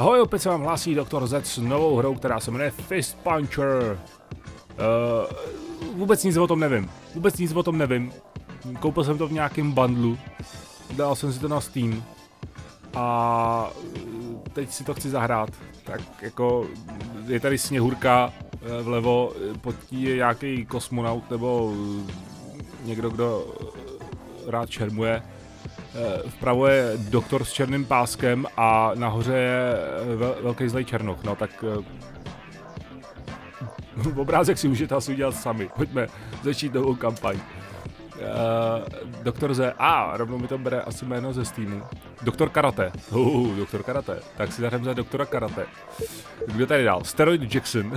Ahoj, opět se vám hlásí Dr.Z s novou hrou, která se jmenuje Fist Puncher. Vůbec nic o tom nevím. Koupil jsem to v nějakém bundlu. Dal jsem si to na Steam. A teď si to chci zahrát. Tak jako je tady sněhurka vlevo, pod tí je nějaký kosmonaut nebo někdo, kdo rád šermuje. Vpravo je doktor s černým páskem a nahoře je velký zlej černoch, no tak obrázek si můžete asi udělat sami, pojďme začít novou kampaň. Dr.Z, rovnou mi to bere asi jméno ze Steamu. Doktor Karate, doktor Karate, tak si zahrám za doktora Karate. Kdo tady dál? Steroid Jackson.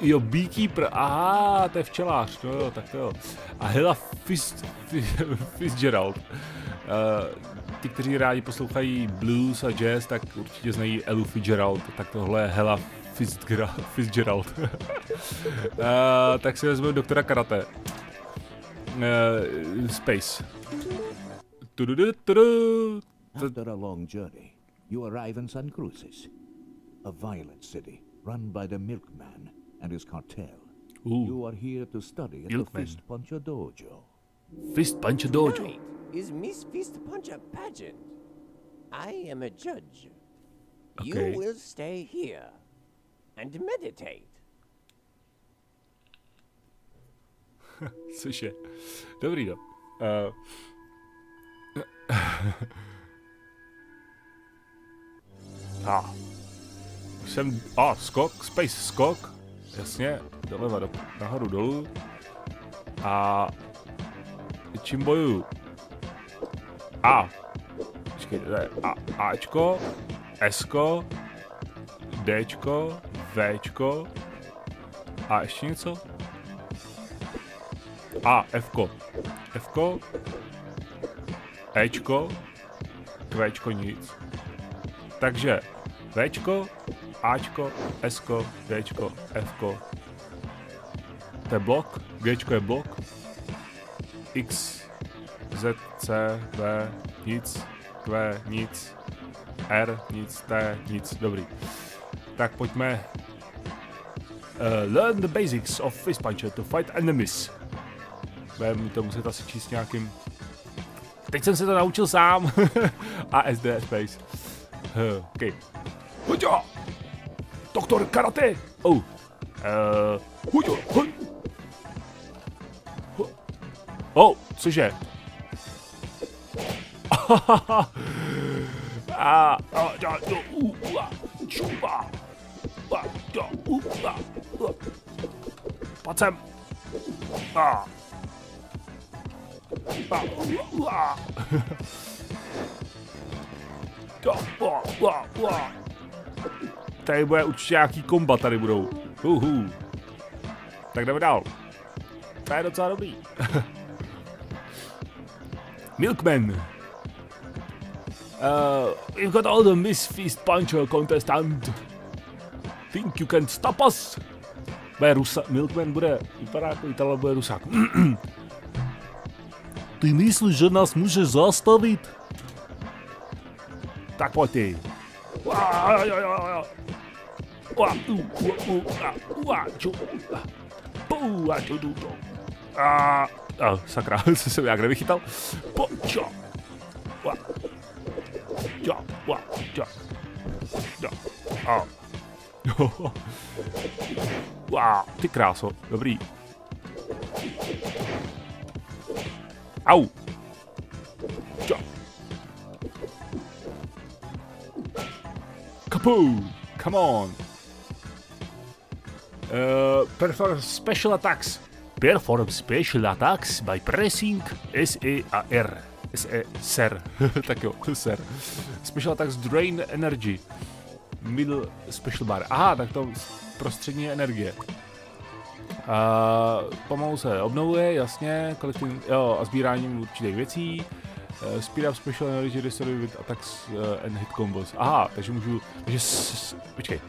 Jo, Beekeeper, aha, to je včelář, no jo, tak to jo. A Ela Fitzgerald. Ti, kteří rádi poslouchají blues a jazz, tak určitě znají Elu Fitzgerald, tak tohle je Ela Fitzgerald. Tak si vezmeme doktora Karate. Space. After a long journey, you arrive in San Cruces, a violent city. Run by the milkman and his cartel. Ooh. You are here to study at the Fist Puncha Dojo. Fist Puncha Dojo. Tonight is Miss Fist Puncha pageant. I am a judge. Okay. You will stay here and meditate. Cože? Dobrý den. Skok, space skok, jasně, doleva, nahoru, dolů. A čím bojuju? Ačko, Sko, Dčko, Včko a ještě něco? Fko, Ečko, Kvčko nic. Takže Včko, Ačko, Sko, Dčko, Fko. To je blok, Gčko je blok. X, Z, C, V, nic, Q, nic, R, nic, T, nic, dobrý. Tak pojďme. Learn the basics of Fist Puncher to fight enemies. Budeme to muset asi číst nějakým. Teď jsem se to naučil sám. A SD Space. OK. Huďo! Doktor Karate! Huďo! Cože? Pacem! Tady bude určitě nějaký komba, tady budou. Tak jdeme dál. To je docela dobrý. Milkman. We've got all the Miss Fist Puncher contestant. Think you can stop us? Milkman bude, vypadá jako Italo, bude Rusák. Ty myslíš, že nás můžeš zastavit? Tak pojď ty. Sakra, co jsem nějak nevychytal. Ty kráso, dobrý. Au. Kapoo! Come on! Perform special attacks by pressing SER. SER. Tak jo, SER. Special attacks drain energy. Middle special bar. Aha, tak to prostřední energie. Pomalu se obnovuje, jasně. A sbíráním určitých věcí. Speed up special energy restory with attacks and hit combos. Aha, takže můžu. Počkej.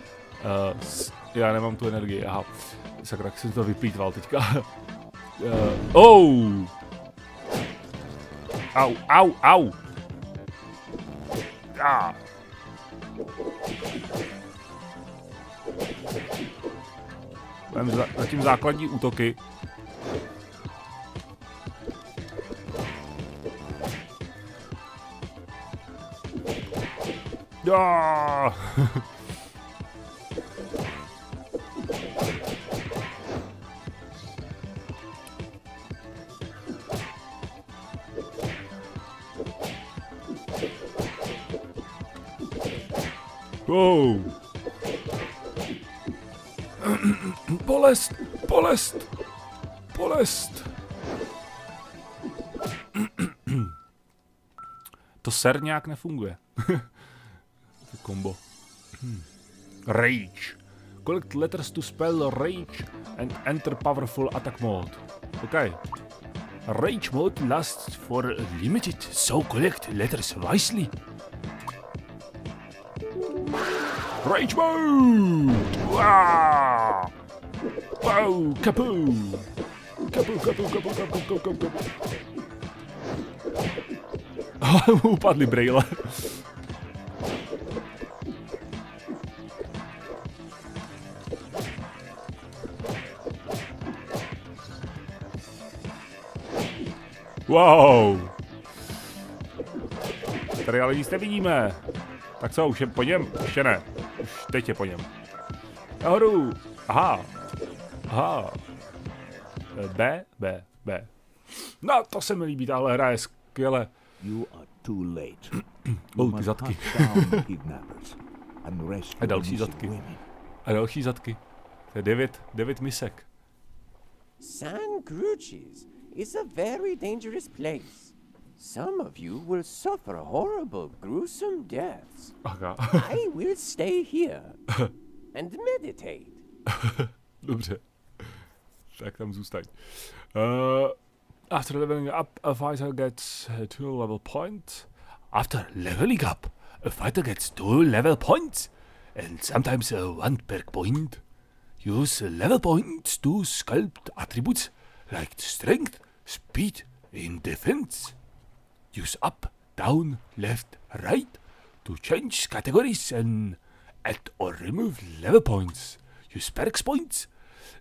Já nemám tu energii. Aha. Sakra, jak jsem to vyplýtval teďka. Zatím základní útoky. Dááááá! Wow! Bolest! Bolest! Bolest! To ser nějak nefunguje. Combo. Rage. Collect letters to spell rage and enter powerful attack mode. Okay. Rage mode lasts for limited, so collect letters wisely. Rage mode! Wow! Wow! Kapoo! Kapoo, kapoo, kapoo, kapoo, kapoo, kapoo. Mu upadly brejle. Wow! Tady ale nic nevidíme. Tak co, už je po něm? Ještě ne. Už teď je po něm. Nahoru! Aha! Aha! B, B, B. No, to se mi líbí, tahle hra je skvěle. Oh, ty zadky. A další zadky. A další zadky. To je 9 misek. San Crucis is a very dangerous place. Some of you will suffer horrible, gruesome deaths. I will stay here and meditate. Dobře. Tak tam zůstaň. After leveling up, a fighter gets 2 level points. After leveling up, a fighter gets 2 level points. And sometimes 1 perk point. Use level points to sculpt attributes like strength, speed, and defense. Use up, down, left, right to change categories and add or remove level points. Use perks points.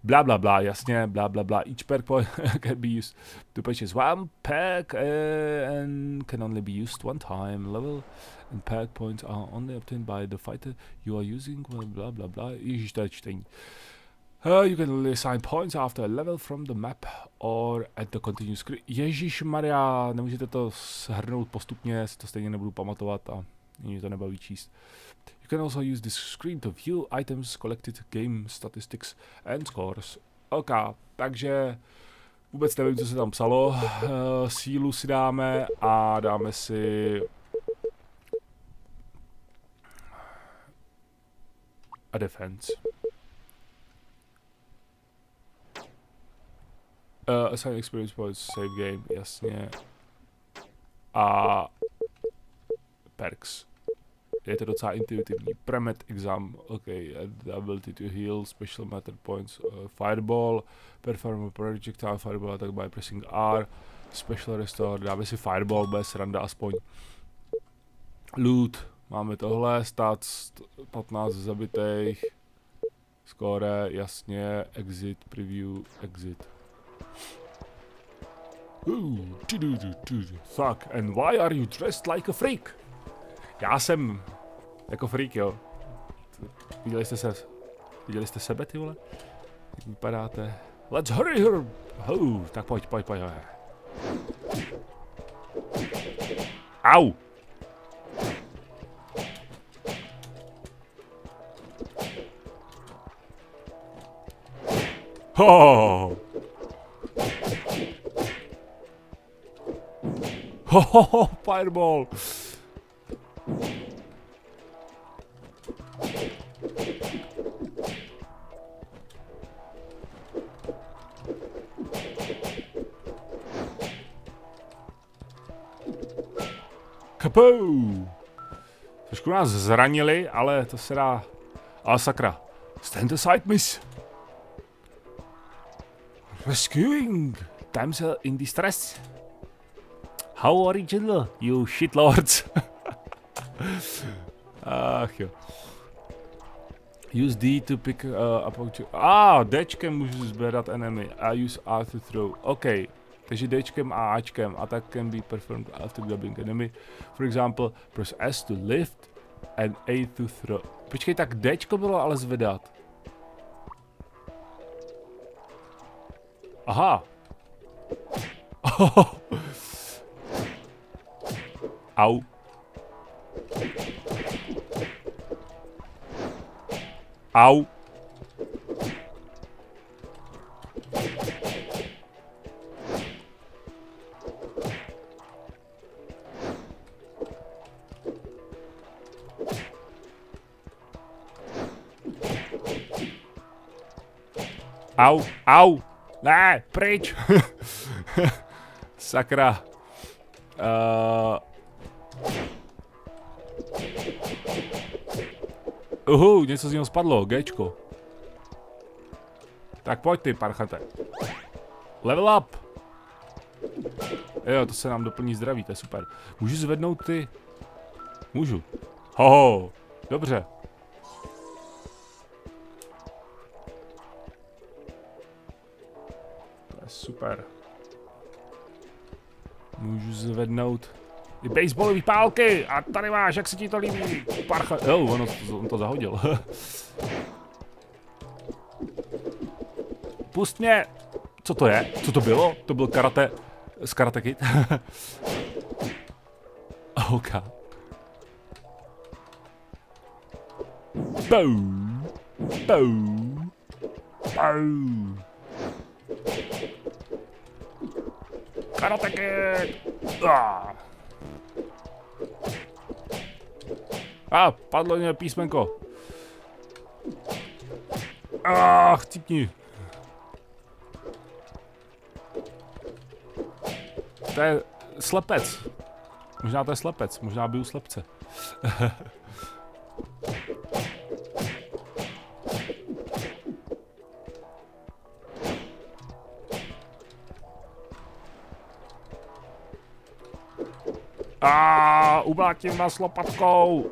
Blah blah blah, jasně, blah blah blah. Each perk point can be used to purchase 1 perk and can only be used 1 time. Level and perk points are only obtained by the fighter you are using. Blah blah blah. Ježiš, to je čtení. You can only assign points after a level from the map or at the continuous screen. Ježišmarja, nemůžete to shrnout postupně, si to stejně nebudu pamatovat a mě to nebaví číst. You can also use this screen to view items, collected, game statistics and scores. OK, takže vůbec nevím, co se tam psalo. Sílu si dáme a dáme si... a defense. Assign experience points, save game, jasně. A perks. Je to docela intuitivní. Premed exam, OK. Ability to heal, special matter points, fireball, perform a projectile fireball attack by pressing R, special restore, dáme si fireball, bude sranda aspoň. Loot, máme tohle, stats 15 zabitých, score, jasně, exit, preview, exit. Ooh, fuck, and why are you dressed like a freak? Já jsem jako freak, jo. Viděli jste sebe, ty vole? Jak vypadáte? Let's hurry her! Oh, tak pojď. Au! Ho! Hohoho, fireball! Kapou! Trošku nás zranili, ale to se dá... Ale sakra. Stand aside, miss! Rescuing! Damsel in distress! How original, you shitlords! Ach jo. Use D to pick up to... Dčkem můžu zběrat enemy. I use R to throw. OK. Takže Dčkem a Ačkem. Attack can be performed after grabbing enemy. For example, press S to lift and A to throw. Počkej, tak Dčko bylo ale zvedat. Aha. Au. Au. Au, au. Ne, pryč. Sakra. Uhu, něco z něho spadlo, Gčko. Tak pojď ty, parchate. Level up. Jo, to se nám doplní zdraví, to je super. Můžu zvednout ty? Můžu. Hoho, dobře. To je super. Můžu zvednout i baseballové pálky a tady máš, jak se ti to líbí, parcha... Jo, on to zahodil. Pust mě! Co to je? Co to bylo? To byl karate... z Karate Kid. OK. Boom! Boom! Boom! Karate Kid! Padlo mě písmenko. Chcípni. To je slepec. Možná to je slepec, možná byl slepce. Umlátím nás lopatkou.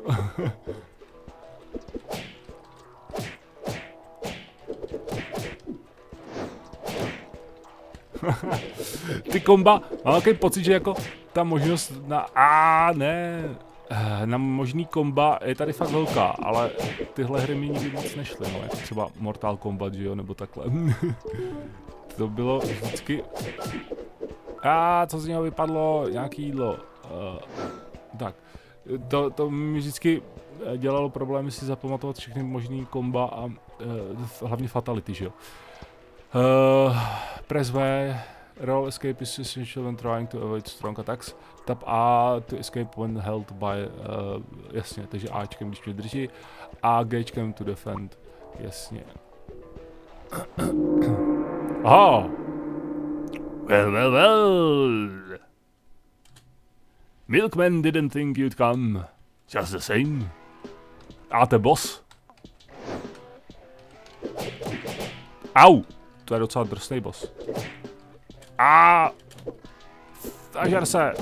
Ty komba, mám takový pocit, že jako ta možnost na na možný komba je tady fakt velká, ale tyhle hry mi nikdy moc nešly, no, jako třeba Mortal Kombat, že jo, nebo takhle. To bylo vždycky... co z něho vypadlo, nějaký jídlo. Tak, to mi vždycky dělalo problémy si zapamatovat všechny možný komba a hlavně fatality, že jo. Press V, roll escape is essential when trying to avoid strong attacks. Tap A to escape when held by, jasně, takže Ačkem, když mě drží, a Gčkem to defend, jasně. Aha! Well. Milkman didn't think you'd come, just the same. Ate boss. Au, to je docela drsný boss. Nažer se,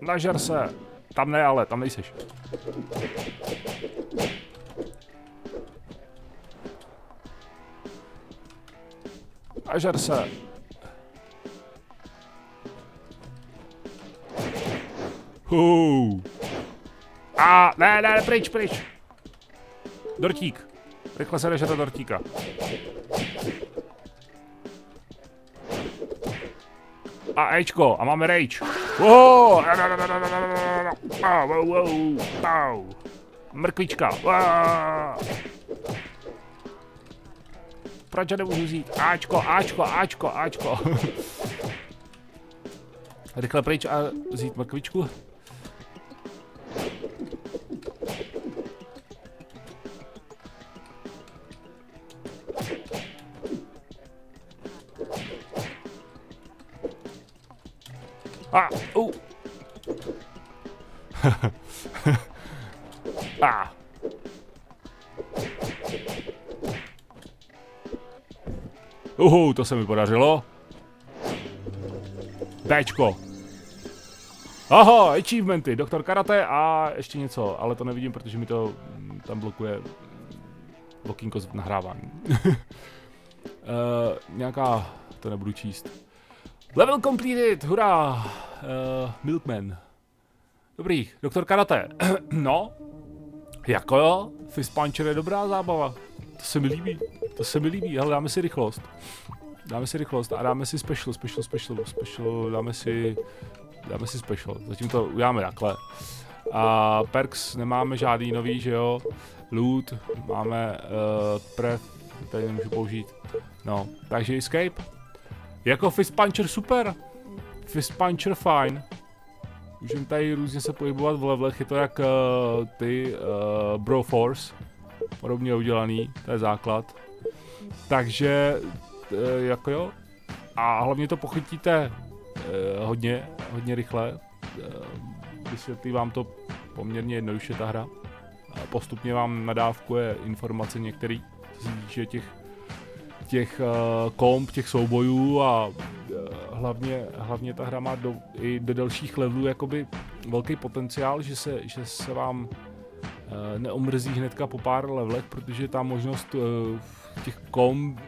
nažer se. Tam ne, ale tam nejseš. Nažer se. Ne, pryč. Dortík. Rychle se nežere dortíka. A Ečko, a máme rage. Mrkvička. Proč já nemůžu vzít? Ačko. Rychle pryč a vzít mrkvičku. To se mi podařilo. Bčko. Aha, achievementy, doktor karate a ještě něco, ale to nevidím, protože mi to tam blokuje okýnko z nahrávání. Nějaká, to nebudu číst. Level completed, hurá! Milkman. Dobrý, doktor karate. No, jako jo, Fist Puncher je dobrá zábava. To se mi líbí, to se mi líbí, hele, dáme si rychlost. Dáme si rychlost a dáme si special, dáme si special, zatím to uděláme takhle. A perks nemáme žádný nový, že jo, loot, máme tady nemůžu použít, no, takže escape. Jako Fist Puncher super, Fist Puncher fajn. Můžeme tady různě se pohybovat v levelech, je to jak ty Broforce, podobně udělaný, to je základ. Takže jako jo, a hlavně to pochytíte hodně rychle, vysvětlí vám to poměrně jednoduše ta hra. Postupně vám nadávkuje informace některý, co se týče těch komp, těch soubojů a hlavně ta hra má i do dalších levelů jakoby velký potenciál, že se vám neomrzí hnedka po pár levelech, protože ta možnost těch komp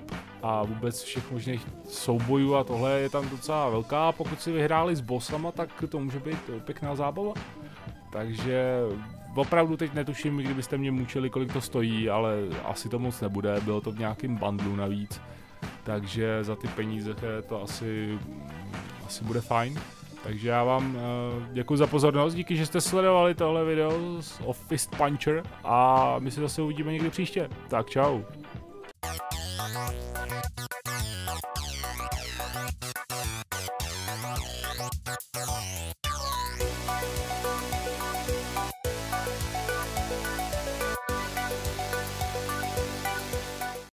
a vůbec všech možných soubojů a tohle je tam docela velká. Pokud si vyhráli s bossama, tak to může být pěkná zábava. Takže opravdu teď netuším, kdybyste mě mučili, kolik to stojí, ale asi to moc nebude, bylo to v nějakém bundlu navíc. Takže za ty peníze to asi bude fajn. Takže já vám děkuji za pozornost, díky, že jste sledovali tohle video z Fist Puncher a my se zase uvidíme někdy příště. Tak čau.